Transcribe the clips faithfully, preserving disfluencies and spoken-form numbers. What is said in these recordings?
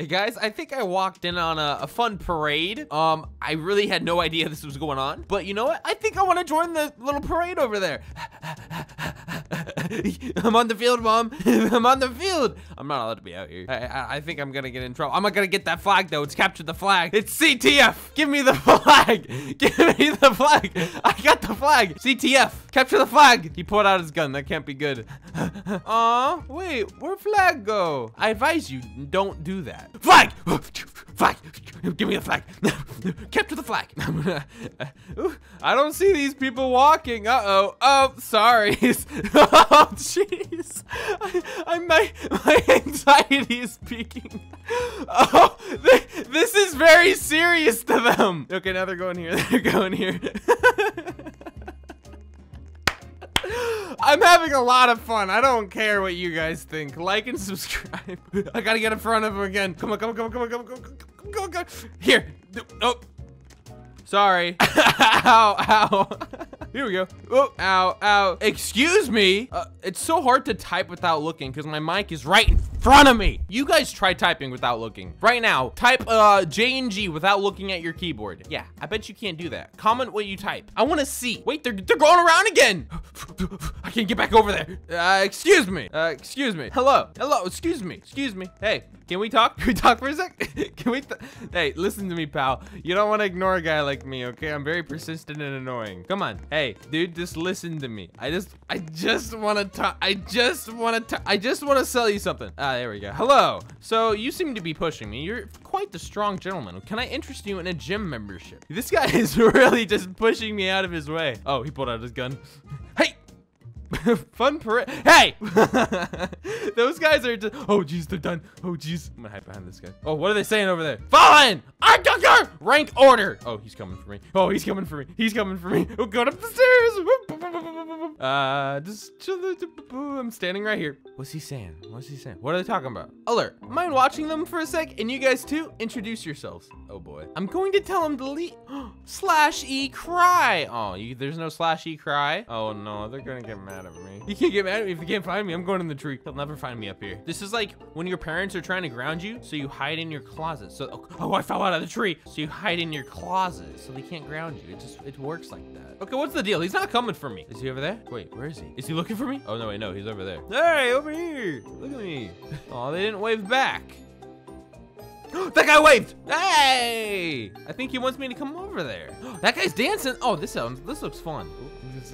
Hey guys, I think I walked in on a, a fun parade. Um, I really had no idea this was going on, but you know what? I think I want to join the little parade over there. I'm on the field, Mom. I'm on the field. I'm not allowed to be out here. I, I, I think I'm gonna get in trouble. I'm not gonna get that flag though. It's captured the flag. It's C T F. Give me the flag. Give me the flag. I got the flag. C T F. Capture the flag. He pulled out his gun. That can't be good. Aw, wait. Where'd flag go? I advise you, don't do that. Flag! Flag! Give me the flag! Capture the flag! I don't see these people walking. Uh-oh. Oh, sorry. Oh, jeez. I, I my, my anxiety is peaking. Oh, they, this is very serious to them. Okay, now they're going here. They're going here. I'm having a lot of fun. I don't care what you guys think. Like and subscribe. I gotta get in front of him again. Come on, come on, come on, come on, come on, come on, come on, come on. Here. Oh. Sorry. Ow, ow. Here we go. Oh, ow, ow. Excuse me. Uh, it's so hard to type without looking because my mic is right in front of me. You guys try typing without looking. Right now, type uh, J and G without looking at your keyboard. Yeah, I bet you can't do that. Comment what you type. I want to see. Wait, they're, they're going around again. I can't get back over there. Uh, excuse me. Uh, excuse me. Hello. Hello. Excuse me. Excuse me. Hey, can we talk? Can we talk for a sec? Can we? Hey, listen to me, pal. You don't want to ignore a guy like me, okay? I'm very persistent and annoying. Come on. Hey. Hey, dude, just listen to me. I just, I just want to talk. I just want to, I just want to sell you something. Ah, there we go. Hello. So you seem to be pushing me. You're quite the strong gentleman. Can I interest you in a gym membership? This guy is really just pushing me out of his way. Oh, he pulled out his gun. Hey. Fun parade. Hey! Those guys are just. Oh, jeez, they're done. Oh, jeez. I'm gonna hide behind this guy. Oh, what are they saying over there? Fall in! I'm Tucker! Rank order! Oh, he's coming for me. Oh, he's coming for me. He's coming for me. Oh, going up the stairs. Uh, just. I'm standing right here. What's he saying? What's he saying? What are they talking about? Alert. Mind watching them for a sec? And you guys too? Introduce yourselves. Oh, boy. I'm going to tell him to leave. Slash E cry. Oh, you, there's no slash E cry. Oh, no. They're gonna get mad. Of me. You can't get mad at me if you can't find me. I'm going in the tree. They'll never find me up here. This is like when your parents are trying to ground you, so you hide in your closet. So oh, oh I fell out of the tree. So you hide in your closet, so they can't ground you. It just it works like that. Okay, what's the deal? He's not coming for me. Is he over there? Wait, where is he? Is he looking for me? Oh no, wait, no, he's over there. Hey, over here. Look at me. Oh, they didn't wave back. That guy waved. Hey! I think he wants me to come over there. That guy's dancing. Oh, this sounds. This looks fun.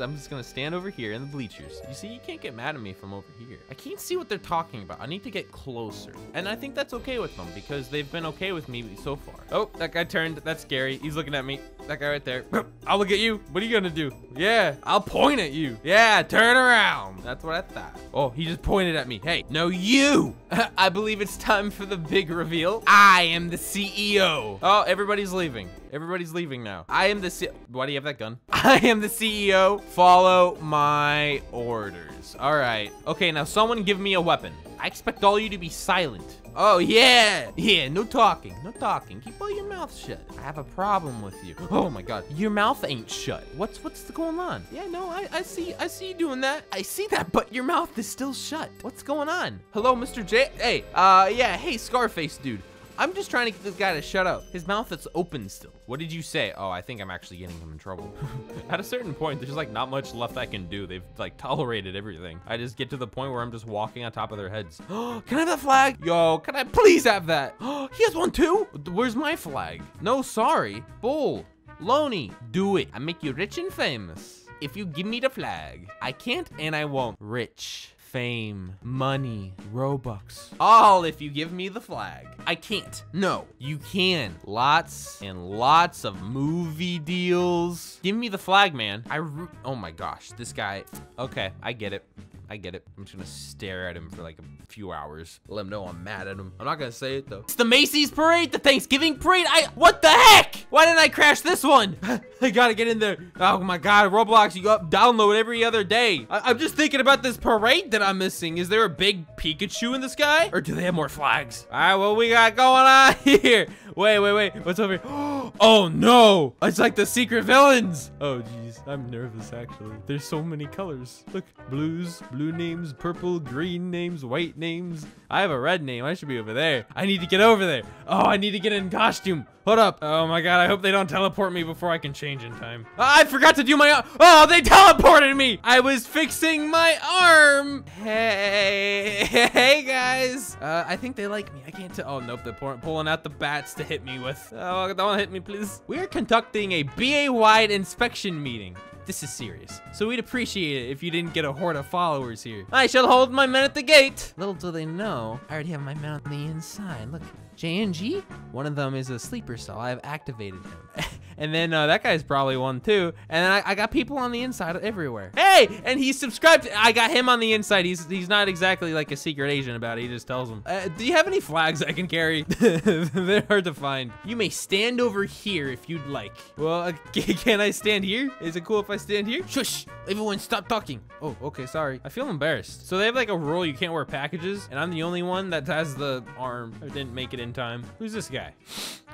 I'm just gonna stand over here in the bleachers. You see, you can't get mad at me from over here. I can't see what they're talking about. I need to get closer. And I think that's okay with them because they've been okay with me so far. Oh, that guy turned. That's scary. He's looking at me. That guy right there. I'll look at you. What are you gonna do? Yeah, I'll point at you. Yeah, turn around. That's what I thought. Oh, he just pointed at me. Hey, no, you. I believe it's time for the big reveal. I am the C E O. Oh, everybody's leaving. Everybody's leaving now. I am the C- Why do you have that gun? I am the C E O. Follow my orders. All right. Okay, now someone give me a weapon. I expect all you to be silent. Oh, yeah. Yeah, no talking. No talking. Keep all your mouth shut. I have a problem with you. Oh, my God. Your mouth ain't shut. What's what's going on? Yeah, no, I, I see I see you doing that. I see that, but your mouth is still shut. What's going on? Hello, Mister J. Hey, uh, yeah. Hey, Scarface dude. I'm just trying to get this guy to shut up. His mouth is open still. What did you say? Oh, I think I'm actually getting him in trouble. At a certain point, there's like not much left I can do. They've like tolerated everything. I just get to the point where I'm just walking on top of their heads. Can I have that flag? Yo, can I please have that? He has one too? Where's my flag? No, sorry. Bull, Loney, do it. I make you rich and famous. If you give me the flag, I can't and I won't. Rich. Fame, money, Robux, all if you give me the flag. I can't. No, you can. Lots and lots of movie deals. Give me the flag, man. I, oh my gosh, this guy. Okay, I get it. I get it. I'm just gonna stare at him for like a few hours. Let him know I'm mad at him. I'm not gonna say it though. It's the Macy's parade, the Thanksgiving parade. I, what the heck? Why didn't I crash this one? I gotta get in there. Oh my God, Roblox, you up download every other day. I, I'm just thinking about this parade that I'm missing. Is there a big Pikachu in the sky? Or do they have more flags? All right, what we got going on here? Wait, wait, wait, what's over here? Oh no, it's like the secret villains. Oh geez, I'm nervous actually. There's so many colors. Look, blues, blues. blue names, purple, green names, white names. I have a red name. I should be over there. I need to get over there. Oh, I need to get in costume. Hold up. Oh my god, I hope they don't teleport me before I can change in time. I forgot to do my arm. Oh, they teleported me. I was fixing my arm. Hey, hey guys. Uh, I think they like me. I can't tell. Oh, nope. They're pulling out the bats to hit me with. Oh, don't hit me, please. We're conducting a B A-wide inspection meeting. This is serious. So we'd appreciate it if you didn't get a horde of followers here. I shall hold my men at the gate. Little do they know, I already have my men on the inside. Look, J N G, one of them is a sleeper cell. I have activated him. And then uh, that guy's probably one too. And then I, I got people on the inside everywhere. Hey, and he's subscribed. I got him on the inside. He's he's not exactly like a secret agent about it. He just tells them. Uh, do you have any flags I can carry? They're hard to find. You may stand over here if you'd like. Well, uh, can I stand here? Is it cool if I stand here? Shush, everyone stop talking. Oh, okay, sorry. I feel embarrassed. So they have like a rule you can't wear packages and I'm the only one that has the arm. I didn't make it in time. Who's this guy?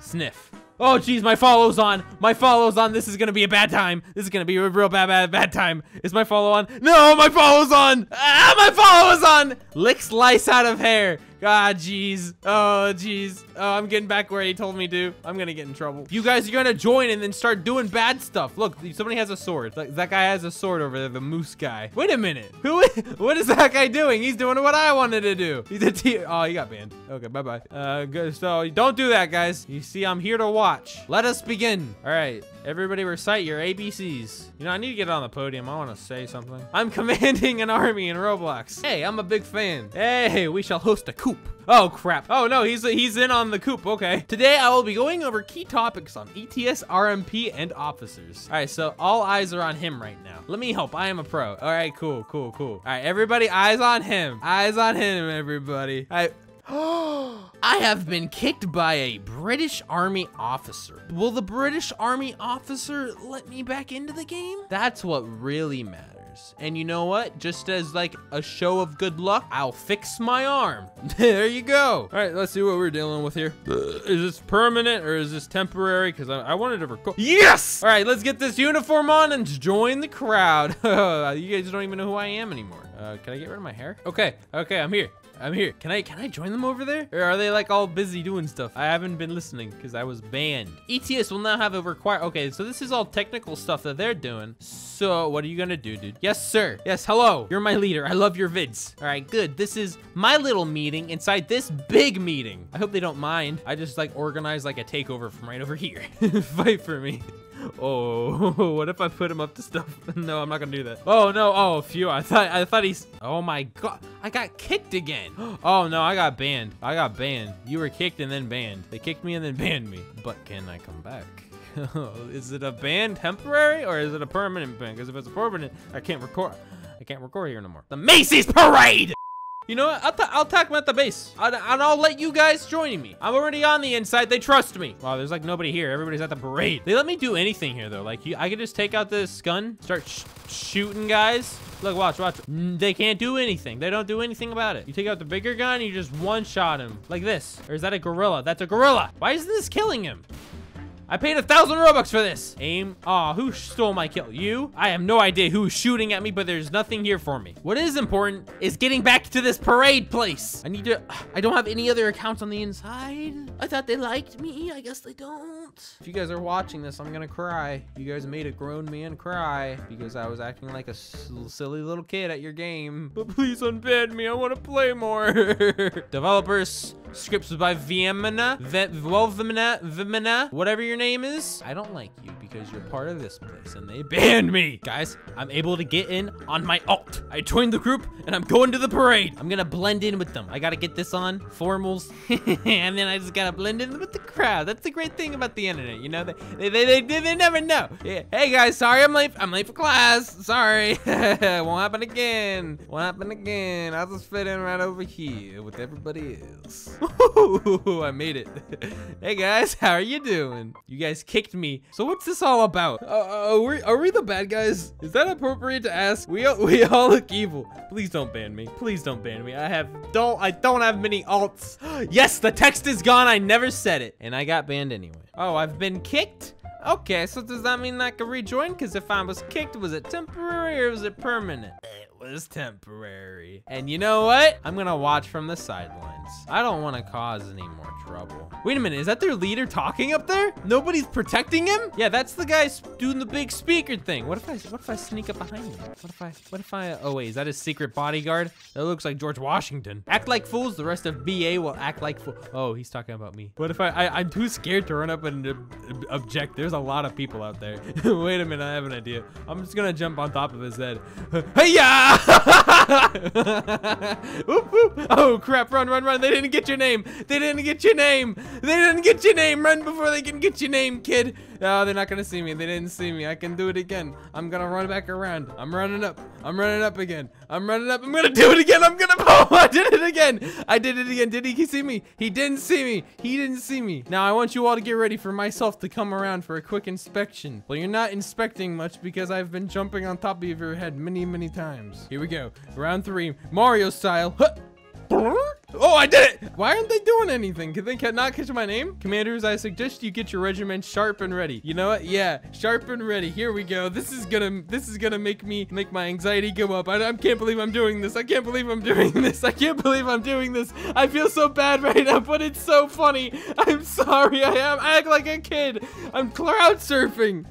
Sniff. Oh, geez, my follow's on. My follow's on. This is going to be a bad time. This is going to be a real bad, bad, bad time. Is my follow on? No, my follow's on. Ah, my follow's on. Licks lice out of hair. God, ah, geez. Oh, geez. Oh, I'm getting back where he told me to. I'm going to get in trouble. You guys are going to join and then start doing bad stuff. Look, somebody has a sword. That, that guy has a sword over there, the moose guy. Wait a minute. Who is, what is that guy doing? He's doing what I wanted to do. He's a t oh, he got banned. Okay, bye-bye. Uh, good. So don't do that, guys. You see, I'm here to watch. Watch. Let us begin. All right, everybody recite your A B Cs. You know, I need to get on the podium. I want to say something. I'm commanding an army in Roblox. Hey, I'm a big fan. Hey, we shall host a coup. Oh, crap. Oh, no, he's he's in on the coup. Okay. Today, I will be going over key topics on E T S, R M P, and officers. All right, so all eyes are on him right now. Let me help. I am a pro. All right, cool, cool, cool. All right, everybody, eyes on him. Eyes on him, everybody. All right. Oh, I have been kicked by a British Army officer. Will the British Army officer let me back into the game? That's what really matters. And you know what? Just as like a show of good luck, I'll fix my arm. There you go. All right, let's see what we're dealing with here. Is this permanent or is this temporary? Because I, I wanted to record. Yes! All right, let's get this uniform on and join the crowd. You guys don't even know who I am anymore. Uh, can I get rid of my hair? Okay, okay, I'm here. I'm here. Can I can I join them over there? Or are they like all busy doing stuff? I haven't been listening because I was banned. E T S will now have a require. Okay, so this is all technical stuff that they're doing. So what are you gonna do, dude? Yes, sir. Yes, hello. You're my leader. I love your vids. All right, good. This is my little meeting inside this big meeting. I hope they don't mind. I just like organize like a takeover from right over here. Fight for me. Oh, what if I put him up to stuff? No, I'm not gonna do that. Oh no, oh phew, I thought I thought he's, oh my god, I got kicked again. Oh no, I got banned, I got banned. You were kicked and then banned. They kicked me and then banned me. But can I come back? Is it a ban temporary or is it a permanent ban? Because if it's a permanent, I can't record, I can't record here no more. The Macy's parade! You know what? I'll, ta I'll talk about the base. I'll, and I'll let you guys join me. I'm already on the inside. They trust me. Wow, there's like nobody here. Everybody's at the parade. They let me do anything here though. Like you, I could just take out this gun, start sh shooting guys. Look, watch, watch. They can't do anything. They don't do anything about it. You take out the bigger gun, you just one-shot him like this. Or is that a gorilla? That's a gorilla. Why isn't this killing him? I paid a thousand Robux for this. Aim. Aw, oh, who stole my kill? You? I have no idea who's shooting at me, but there's nothing here for me. What is important is getting back to this parade place. I need to, I don't have any other accounts on the inside. I thought they liked me. I guess they don't. If you guys are watching this, I'm gonna cry. You guys made a grown man cry because I was acting like a silly little kid at your game. But please unban me. I wanna play more. Developers, scripts by Vemina, Vemina, Vemina, whatever your name is. I don't like you because you're part of this place and they banned me. Guys, I'm able to get in on my alt. I joined the group and I'm going to the parade. I'm gonna blend in with them. I gotta get this on, formals, and then I just gotta blend in with the crowd. That's the great thing about the internet, you know? They, they, they, they, they never know. Yeah. Hey guys, sorry I'm late. I'm late for class, sorry. Won't happen again, won't happen again. I'll just fit in right over here with everybody else. Ooh, I made it. Hey guys, how are you doing? You guys kicked me. So what's this all about? Uh, are, we, are we the bad guys? Is that appropriate to ask? We we all look evil. Please don't ban me. Please don't ban me. I have don't I don't have many alts. Yes, the text is gone. I never said it, and I got banned anyway. Oh, I've been kicked. Okay, so does that mean I can rejoin? Because if I was kicked, was it temporary or was it permanent? was temporary. And you know what? I'm gonna watch from the sidelines. I don't wanna cause any more trouble. Wait a minute, is that their leader talking up there? Nobody's protecting him? Yeah, that's the guy doing the big speaker thing. What if I, what if I sneak up behind him? What if I, what if I, oh wait, is that his secret bodyguard? That looks like George Washington. Act like fools, the rest of B A will act like fools. Oh, he's talking about me. What if I, I I'm too scared to run up and ob object. There's a lot of people out there. Wait a minute, I have an idea. I'm just gonna jump on top of his head. Hey-ya! Oop, oop. Oh crap, run, run, run. They didn't get your name. They didn't get your name. They didn't get your name. Run before they can get your name, kid. No, they're not gonna see me. They didn't see me. I can do it again. I'm gonna run back around. I'm running up. I'm running up again. I'm running up. I'm gonna do it again. I'm gonna, oh, I did it again. I did it again. Did he see me? He didn't see me. He didn't see me. Now I want you all to get ready for myself to come around for a quick inspection. Well, you're not inspecting much because I've been jumping on top of your head many, many times. Here we go. Round three, Mario style. Huh. Oh, I did it! Why aren't they doing anything? Can they not catch my name? Commanders, I suggest you get your regiment sharp and ready. You know what? Yeah, sharp and ready. Here we go. This is gonna, this is gonna make me, make my anxiety go up. I, I can't believe I'm doing this. I can't believe I'm doing this. I can't believe I'm doing this. I feel so bad right now, but it's so funny. I'm sorry. I am. I act like a kid. I'm crowd surfing.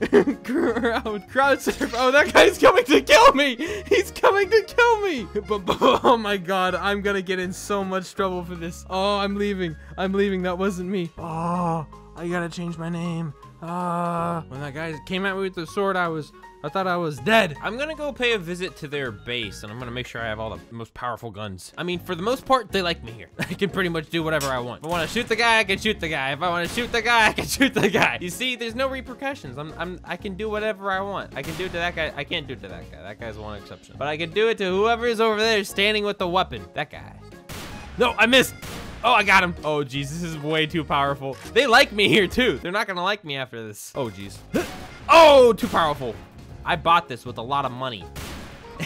crowd, crowd surf. Oh, that guy's coming to kill me. He's coming to kill me. Oh my God, I'm gonna get in so much trouble for this. Oh, I'm leaving. I'm leaving. That wasn't me. Oh, I gotta change my name. Ah, uh, when that guy came at me with the sword, I was, I thought I was dead. I'm gonna go pay a visit to their base, and I'm gonna make sure I have all the most powerful guns. I mean, for the most part, they like me here. I can pretty much do whatever I want. If I wanna shoot the guy, I can shoot the guy. If I wanna shoot the guy, I can shoot the guy. You see, there's no repercussions. I'm, I'm, I can do whatever I want. I can do it to that guy. I can't do it to that guy. That guy's one exception. But I can do it to whoever is over there standing with the weapon. That guy. No, I missed. Oh, I got him. Oh, jeez, this is way too powerful. They like me here, too. They're not gonna like me after this. Oh, jeez. Oh, too powerful. I bought this with a lot of money,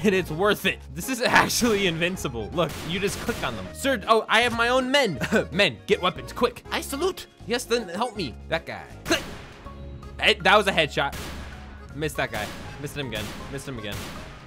and it's worth it. This is actually invincible. Look, you just click on them. Sir, oh, I have my own men. Men, get weapons, quick. I salute. Yes, then help me. That guy. Click. That was a headshot. Missed that guy. Missed him again. Missed him again.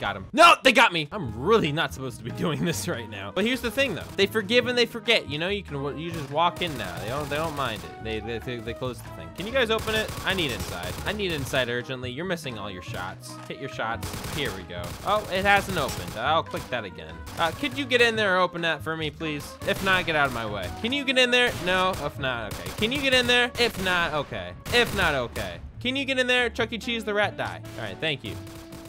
Got him. No, they got me. I'm really not supposed to be doing this right now. But here's the thing, though. They forgive and they forget. You know, you can you just walk in now. They don't they don't mind it. They they they, they close the thing. Can you guys open it? I need inside. I need inside urgently. You're missing all your shots. Hit your shots. Here we go. Oh, it hasn't opened. I'll click that again. Uh, could you get in there or open that for me, please? If not, get out of my way. Can you get in there? No. If not, okay. Can you get in there? If not, okay. If not, okay. Can you get in there? Chuck E. Cheese, the rat die. All right, thank you.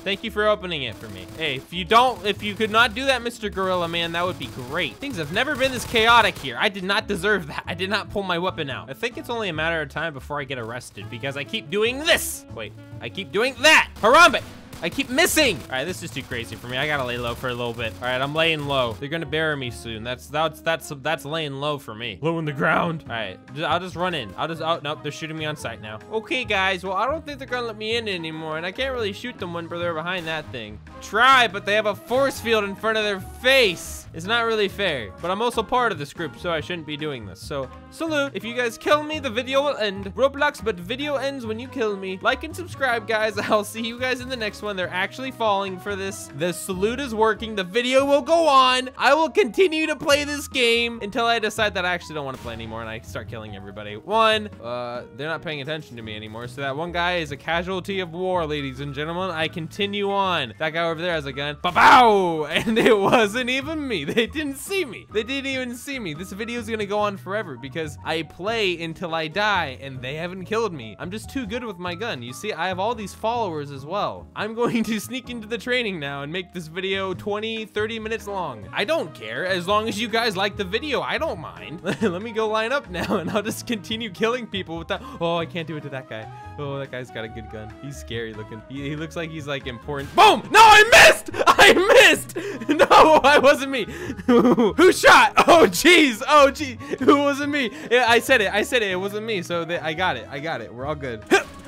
Thank you for opening it for me. Hey, if you don't, if you could not do that, Mister Gorilla Man, that would be great. Things have never been this chaotic here. I did not deserve that. I did not pull my weapon out. I think it's only a matter of time before I get arrested because I keep doing this. Wait, I keep doing that. Harambe. I keep missing. All right, this is too crazy for me. I gotta lay low for a little bit. All right, I'm laying low. They're gonna bury me soon. That's that's that's that's laying low for me. Low in the ground. All right, I'll just run in. I'll just out. Nope, they're shooting me on sight now. Okay, guys. Well, I don't think they're gonna let me in anymore, and I can't really shoot them when they're behind that thing. Try, but they have a force field in front of their face. It's not really fair. But I'm also part of this group, so I shouldn't be doing this. So salute. If you guys kill me, the video will end. Roblox, but video ends when you kill me. Like and subscribe, guys. I'll see you guys in the next one. When they're actually falling for this. The salute is working. The video will go on. I will continue to play this game until I decide that I actually don't want to play anymore and I start killing everybody. One, uh, they're not paying attention to me anymore. So that one guy is a casualty of war, ladies and gentlemen. I continue on. That guy over there has a gun. Ba-bow! And it wasn't even me. They didn't see me. They didn't even see me. This video is gonna go on forever because I play until I die and they haven't killed me. I'm just too good with my gun. You see, I have all these followers as well. I'm going to sneak into the training now and make this video twenty, thirty minutes long. I don't care. As long as you guys like the video, I don't mind. Let me go line up now and I'll just continue killing people with that. Oh, I can't do it to that guy. Oh, that guy's got a good gun. He's scary looking. He, he looks like he's like important. Boom! No, I missed! I missed! No, it wasn't me. Who shot? Oh, jeez. Oh, jeez. Who wasn't me? Yeah, I said it. I said it. It wasn't me. So they, I got it. I got it. We're all good.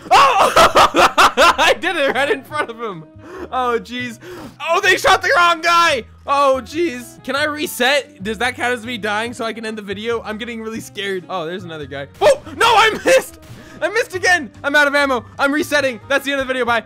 Oh! I did it right in front of him. Oh, jeez. Oh, they shot the wrong guy. Oh, jeez. Can I reset? Does that count as me dying so I can end the video? I'm getting really scared. Oh, there's another guy. Oh, no, I missed. I missed again. I'm out of ammo. I'm resetting. That's the end of the video. Bye.